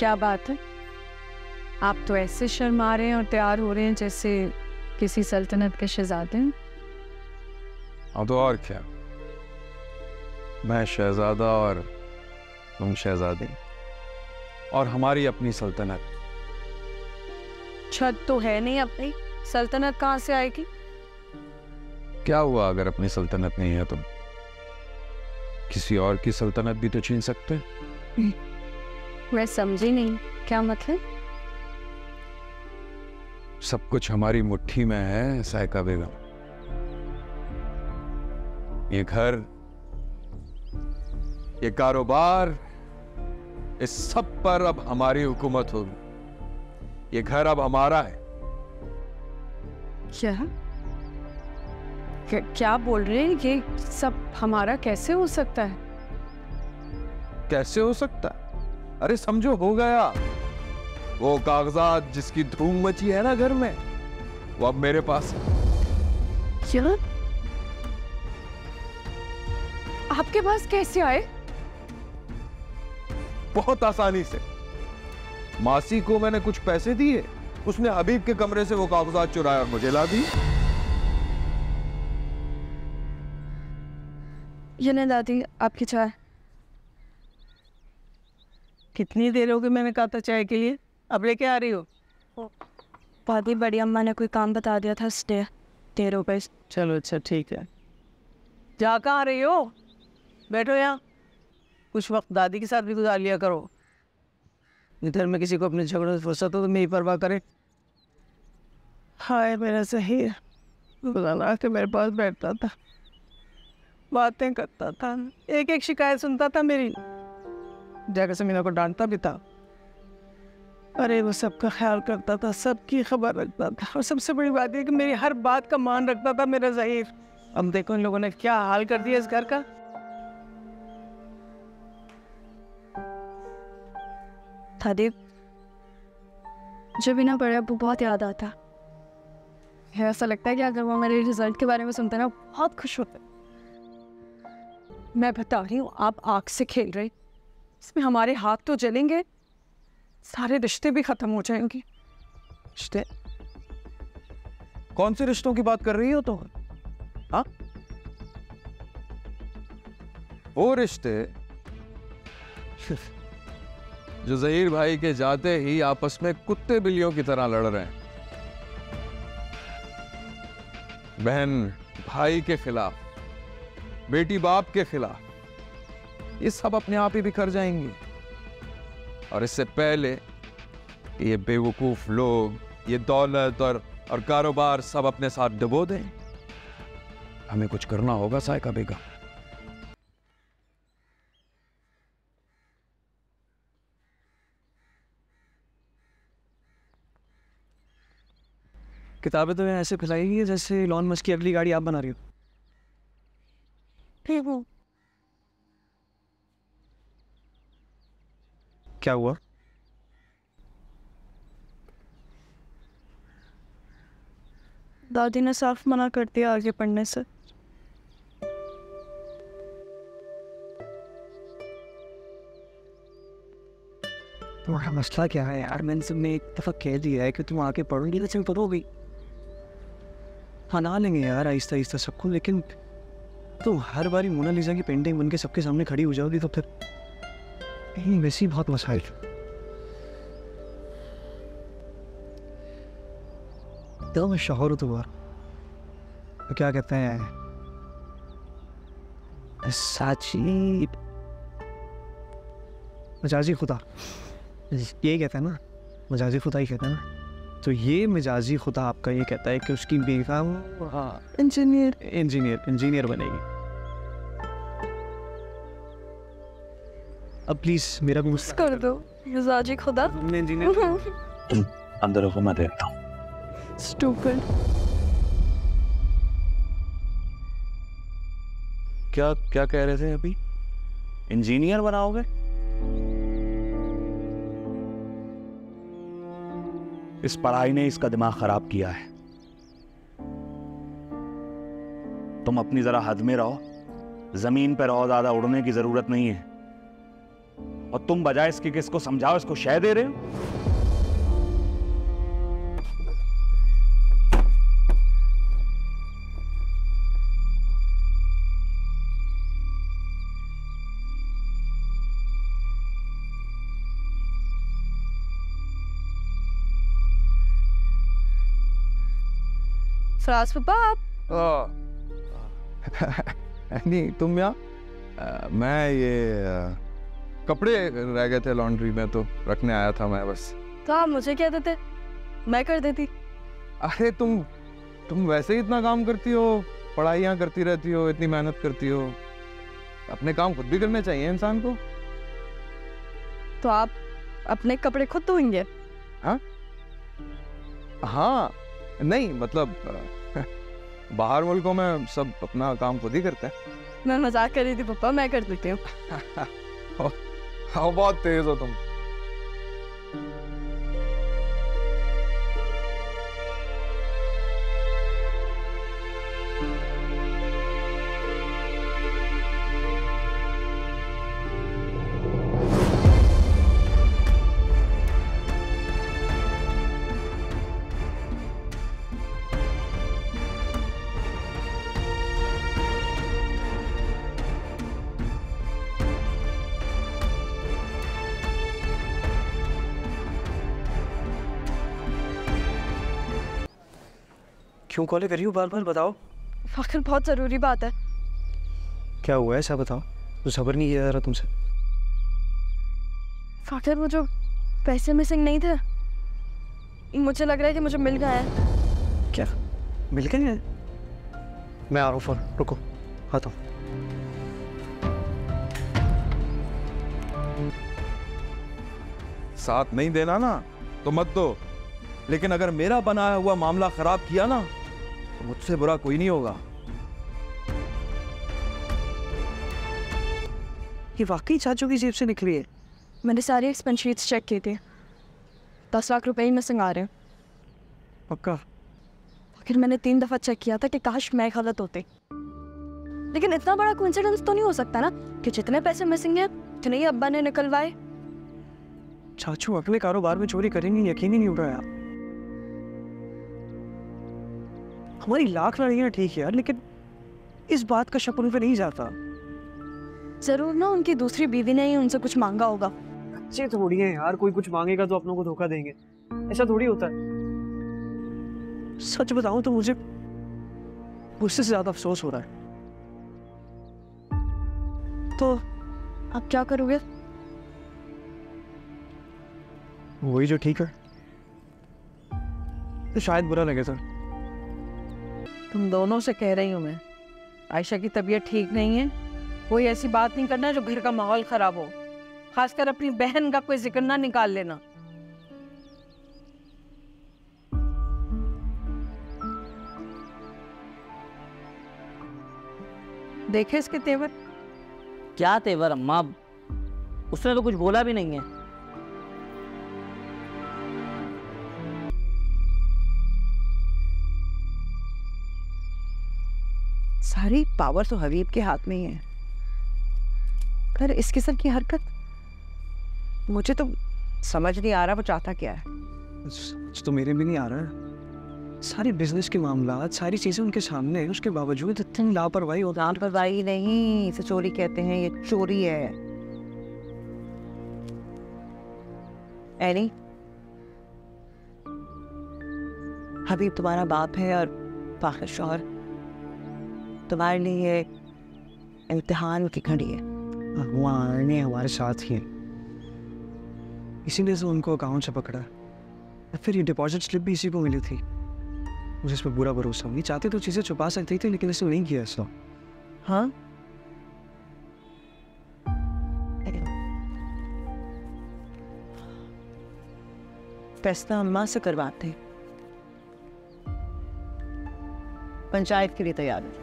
क्या बात है, आप तो ऐसे शर्मा रहे हैं और तैयार हो रहे हैं जैसे किसी सल्तनत के शहजादे हैं। हाँ तो और क्या, मैं शहजादा और तुम शहजादी, और हमारी अपनी सल्तनत। छत तो है नहीं अपनी, सल्तनत कहाँ से आएगी? क्या हुआ अगर अपनी सल्तनत नहीं है? तुम किसी और की सल्तनत भी तो छीन सकते हैं। मैं समझी नहीं, क्या मतलब? सब कुछ हमारी मुट्ठी में है सायका बेगम। ये घर, ये कारोबार, इस सब पर अब हमारी हुकूमत होगी। ये घर अब हमारा है। क्या बोल रहे हैं? ये सब हमारा कैसे हो सकता है? कैसे हो सकता है? अरे समझो हो गया। वो कागजात जिसकी धूम मची है ना घर में, वो अब मेरे पास है। क्या? आपके पास कैसे आए? बहुत आसानी से। मासी को मैंने कुछ पैसे दिए, उसने हबीब के कमरे से वो कागजात चुराए और मुझे ला दी। ये नहीं दादी आपकी चाय। कितनी देर हो गई मैंने कहा था चाय के लिए, अब लेके आ रही हो? भाभी बड़ी अम्मा ने कोई काम बता दिया था, इसलिए देर हो गई। चलो अच्छा ठीक है। जा कहाँ रही हो? बैठो यहाँ। कुछ वक्त दादी के साथ भी गुजार लिया करो। इधर में किसी को अपने झगड़ों से फुर्सत हो तो मेरी परवाह करे। हाय मेरा ज़हीर, बुलाना के मेरे पास बैठता था, बातें करता था, एक एक शिकायत सुनता था मेरी, जाकर समीना को डांटता भी था। अरे वो सबका ख्याल करता था, सबकी खबर रखता था, और सबसे बड़ी बात यह कि मेरी हर बात का मान रखता था मेरा ज़हीर। अब देखो इन लोगों ने क्या हाल कर दिया इस घर का। थादीप, जब इन्हें बड़े अबू बहुत याद आता है। ऐसा लगता है कि अगर वो मेरे रिजल्ट के बारे में सुनते ना, बहुत खुश होते। मैं बता रही हूँ, आप आग से खेल रहे, इसमें हमारे हाथ तो जलेंगे, सारे रिश्ते भी खत्म हो जाएंगे। रिश्ते? कौन से रिश्तों की बात कर रही हो? तो हाँ वो रिश्ते जो ज़हीर भाई के जाते ही आपस में कुत्ते बिल्लियों की तरह लड़ रहे हैं। बहन भाई के खिलाफ, बेटी बाप के खिलाफ, ये सब अपने आप ही बिखर जाएंगे। और इससे पहले ये बेवकूफ लोग ये दौलत और कारोबार सब अपने साथ डुबो दें, हमें कुछ करना होगा सायका बेगम। किताबें तो ऐसे फैलाई हुई है जैसे लॉन मस्क की अगली गाड़ी आप बना रही हो। ठीक हो, क्या हुआ? दादी ने साफ मना कर दिया आगे पढ़ने से। तुम्हारा मसला क्या है यार? मैंने सबने एक दफ़ा कह दिया है कि तुम आके पढ़ोगी तो तुम पढ़ोगी। हाँ ना लेंगे यार आहिस्ता आहिस्ता सबको, लेकिन तुम हर बारी मोना लीसा की पेंटिंग बन के सबके सामने खड़ी हो जाओगी तो फिर वैसे ही बहुत मसाइल। तो मैं शोहर हूँ तुम्हारा, तो क्या कहते हैं साची मजाजी खुदा, ये कहता है ना मजाजी खुदा ही कहता है ना। तो ये मजाजी खुदा आपका ये कहता है कि उसकी बेटा हाँ इंजीनियर इंजीनियर इंजीनियर बनेगी। अब प्लीज मेरा भी मुझसे कर दो मजाजी खुदा। तुमने इंजीनियर अंदर रखो, मैं देखता हूँ। स्टूपिड। क्या क्या कह रहे थे अभी? इंजीनियर बनाओगे? इस पढ़ाई ने इसका दिमाग खराब किया है। तुम अपनी जरा हद में रहो, जमीन पर रहो, ज्यादा उड़ने की जरूरत नहीं है। और तुम बजाय इसके किसको समझाओ इसको शय दे रहे हो। नहीं तुम यहाँ, मैं ये कपड़े रह गए थे लॉन्ड्री में तो रखने आया था मैं बस। तो आप मुझे क्या देते, मैं कर देती। अरे तुम वैसे ही इतना काम करती हो, पढ़ाइयाँ करती रहती हो, इतनी मेहनत करती हो, अपने काम खुद भी करने चाहिए इंसान को। तो आप अपने कपड़े खुद धोएंगे? हाँ हाँ, नहीं मतलब बाहर मुल्कों में सब अपना काम खुद ही करते हैं। मैं मजाक कर रही थी पापा, मैं कर देती हूँ। हाँ बहुत तेज हो तुम। क्यों कॉल कर रही हो बार बार, बताओ। फ़ाकिर बहुत ज़रूरी बात है। क्या हुआ है ऐसा बताओ, तो सब्र नहीं किया जा रहा तुमसे। फ़ाकिर वो जो पैसे मिसिंग नहीं थे, मुझे लग रहा है कि मुझे मिल गया है। क्या मिल गया है? मैं आ रहा हूँ फोन, रुको आता हूँ। साथ नहीं देना ना तो मत दो, लेकिन अगर मेरा बनाया हुआ मामला खराब किया ना तो मुझसे बुरा कोई नहीं होगा। ये वाकई चाचू की जेब से निकली है। मैंने सारी एक्सपेंस शीट्स चेक की थी, 10 लाख रुपए ही मिसिंग आ रहे हैं। पक्का? आखिर मैंने 3 दफा चेक किया था कि काश मैं गलत होती, लेकिन इतना बड़ा कोइंसिडेंस तो नहीं हो सकता ना कि जितने पैसे मिसिंग है उतने ही अब्बा ने निकलवाए। चाचू अपने कारोबार में चोरी करेंगे, यकीन ही नहीं हो रहा है। हमारी लाख लड़ाइयाँ ठीक है यार, लेकिन इस बात का शक उन पे नहीं जाता। जरूर ना उनकी दूसरी बीवी ने ही उनसे कुछ मांगा होगा। अच्छे थोड़ी है यार, कोई कुछ मांगेगा तो अपनों को धोखा देंगे, ऐसा थोड़ी होता है। सच बताऊं तो मुझे गुस्से से ज्यादा अफसोस हो रहा है। तो आप क्या करोगे? वही जो ठीक है। तो शायद बुरा लगे सर, तुम दोनों से कह रही हूँ मैं, आयशा की तबीयत ठीक नहीं है, कोई ऐसी बात नहीं करना जो घर का माहौल खराब हो, खासकर अपनी बहन का कोई जिक्र ना निकाल लेना। देखे इसके तेवर। क्या तेवर अम्मा, उसने तो कुछ बोला भी नहीं है। सारी पावर तो हबीब के हाथ में ही है, पर इस किस्म की हरकत मुझे तो समझ नहीं आ रहा वो चाहता क्या है। तो मेरे भी नहीं आ रहा, सारे बिजनेस के मामला, सारी चीजें उनके सामने, उसके बावजूद इतनी लापरवाही होती है। लापरवाही नहीं, इसे चोरी कहते हैं, ये चोरी है। एनी, हबीब तुम्हारा बाप है और फाखर शौहर, तुम्हारे लिए इम्तिहान की घड़ी है। भगवान हमारे साथ ही, इसीलिए उनको अकाउंट से पकड़ा, फिर ये डिपॉजिट स्लिप भी इसी को मिली थी। मुझे इस पर पूरा भरोसा नहीं, चाहते तो चीज़ें छुपा सकती थी लेकिन इसने नहीं किया ऐसा। हाँ फैसला अम्मा से करवाते, पंचायत के लिए तैयार है।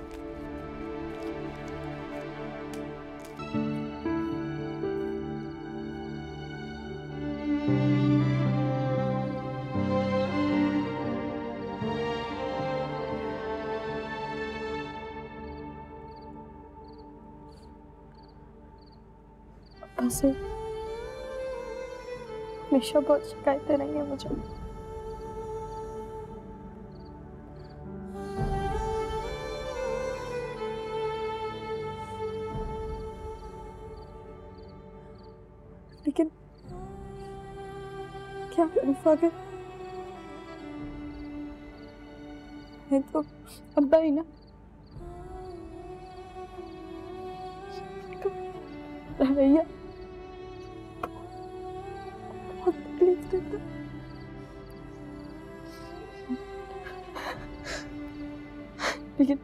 हमेशा बहुत शिकायतें रही हैं मुझे। लेकिन क्या करूं सागर, मैं तो अब्बा ही ना, रवैया बहुत तकलीफ देता। लेकिन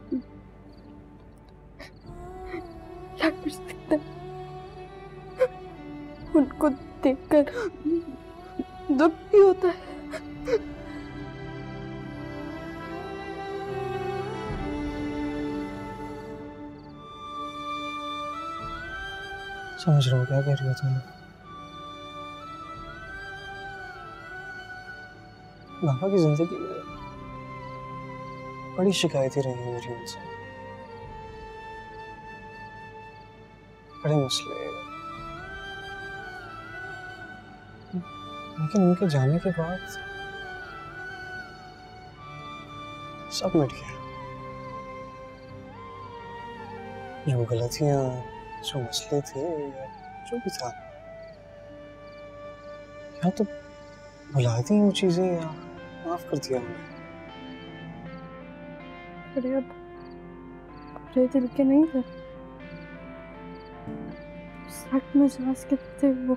क्या कुछ दिखता है, उनको देखकर दुख भी होता है। समझ रहा हूँ क्या कह रही हो तुम। बाबा की जिंदगी में बड़ी शिकायतें रही हैं मेरी उनसे, बड़े मसले। लेकिन उनके जाने के बाद सब मिट गया, जो गलतियाँ, जो मसले थे, जो भी था, या तो भुला दी वो चीजें या माफ कर दिया उन्हें। अरे अब पूरे दिल के नहीं थे, सख्त मिजाज के थे वो,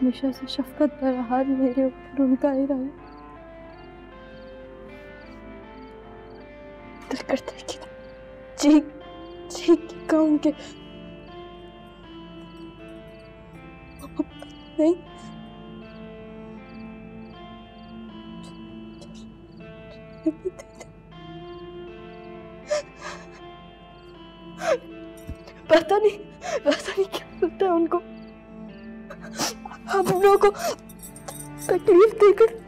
हमेशा से शफकत भरा हाथ मेरे ऊपर उनका ही रहा है। दिल करता है कि चीख चीख कहूं कि नहीं, पता नहीं क्या होता है उनको, हम लोगों को तकलीफ देकर।